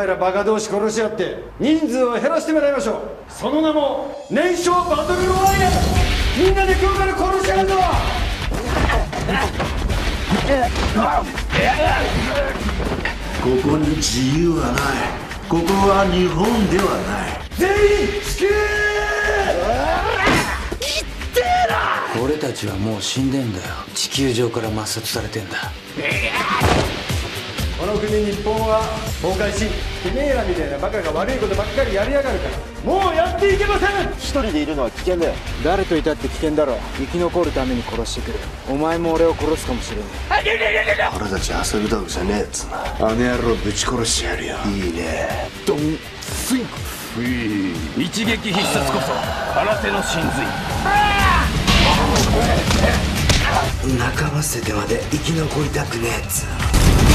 前らバカ同士殺し合って人数を減らしてもらいましょう。その名も燃焼バトルロワイヤル。みんなで今から殺し合うぞ。ここに自由はない。ここは日本ではない。全員地球俺たちはもう死んでんだよ。地球上から抹殺されてんだ。この国日本は崩壊し、てめえらみたいなバカが悪いことばっかりやりやがるからもうやっていけません。一人でいるのは危険だよ。誰といたって危険だろ。生き残るために殺してくれ。お前も俺を殺すかもしれねえ。俺たち遊び道具じゃねえっつな。あの野郎ぶち殺してやるよ。いいね。ドンスインフィー一撃必殺こそ新手の真髄。仲間捨ててまで生き残りたくねえっつうの。